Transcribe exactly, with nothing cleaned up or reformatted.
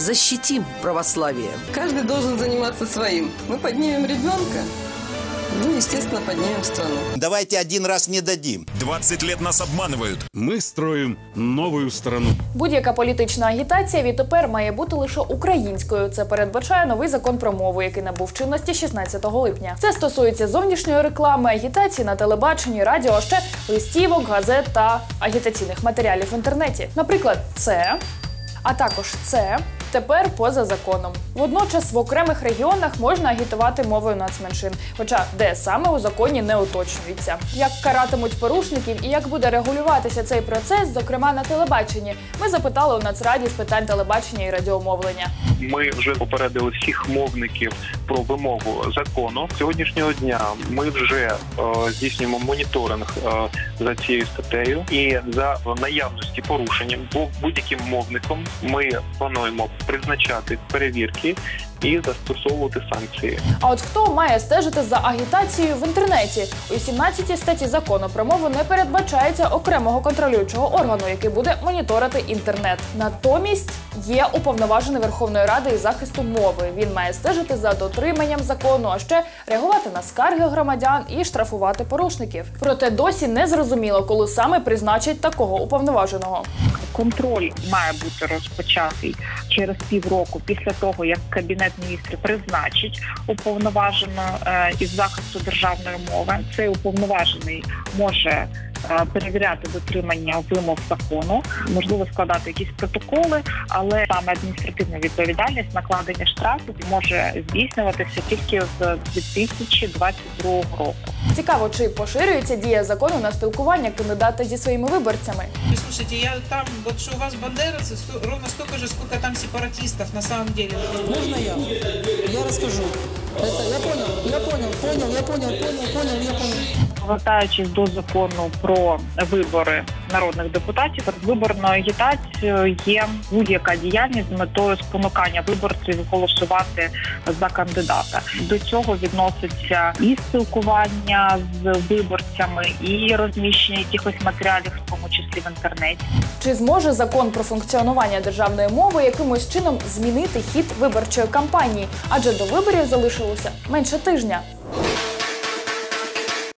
защитим православие. Каждый должен заниматься своим. Мы поднимем ребенка. Ну, естественно, поднимем страну. Давайте один раз не дадим. двадцать лет нас обманывают. Мы строим новую страну. Будь-яка політична агітація відтепер має бути лише українською. Це передбачає новий закон про мову, який набув чинності шістнадцятого липня. Це стосується зовнішньої реклами, агітації на телебаченні, радіо, а ще листівок, газет та агітаційних матеріалів в інтернеті. Наприклад, це, а також це. Тепер поза законом. Водночас в окремих регіонах можна агітувати мовою нацменшин, хоча де саме у законі не уточнюється. Як каратимуть порушників і як буде регулюватися цей процес, зокрема на телебаченні, ми запитали у Нацраді з питань телебачення і радіомовлення. Ми вже попередили всіх мовників про вимогу закону. Сьогоднішнього дня ми вже е, здійснюємо моніторинг е, за цією статтею і за наявності порушення. Бо будь-яким мовником ми плануємо призначати перевірки і застосовувати санкції. А от хто має стежити за агітацією в інтернеті? У сімнадцятій статті закону про мову не передбачається окремого контролюючого органу, який буде моніторити інтернет. Натомість є уповноважений Верховної Ради із захисту мови. Він має стежити за дотриманням закону, а ще реагувати на скарги громадян і штрафувати порушників. Проте досі не зрозуміло, коли саме призначать такого уповноваженого. Контроль має бути розпочатий через півроку після того, як Кабінет міністрів призначить уповноваженого із захисту державної мови. Цей уповноважений може перевіряти дотримання вимог закону, можливо складати якісь протоколи, але саме адміністративна відповідальність, накладення штрафів може здійснюватися тільки з дві тисячі двадцять другого року. Цікаво, чи поширюється дія закону на спілкування кандидата зі своїми виборцями? Слушайте, я там, от що у вас бандеровці, ровно стільки ж, скільки там сепаратистів на самом деле. Можна я? Я розкажу. Это, я понял, я понял, понял, я понял, понял, понял, я понял. Повертаючись до закону про вибори народних депутатів, виборною агітацією є будь-яка діяльність з метою спонукання виборців голосувати за кандидата. До цього відноситься і спілкування з виборцями, і розміщення якихось матеріалів, в тому числі в інтернеті. Чи зможе закон про функціонування державної мови якимось чином змінити хід виборчої кампанії? Адже до виборів залишилося менше тижня.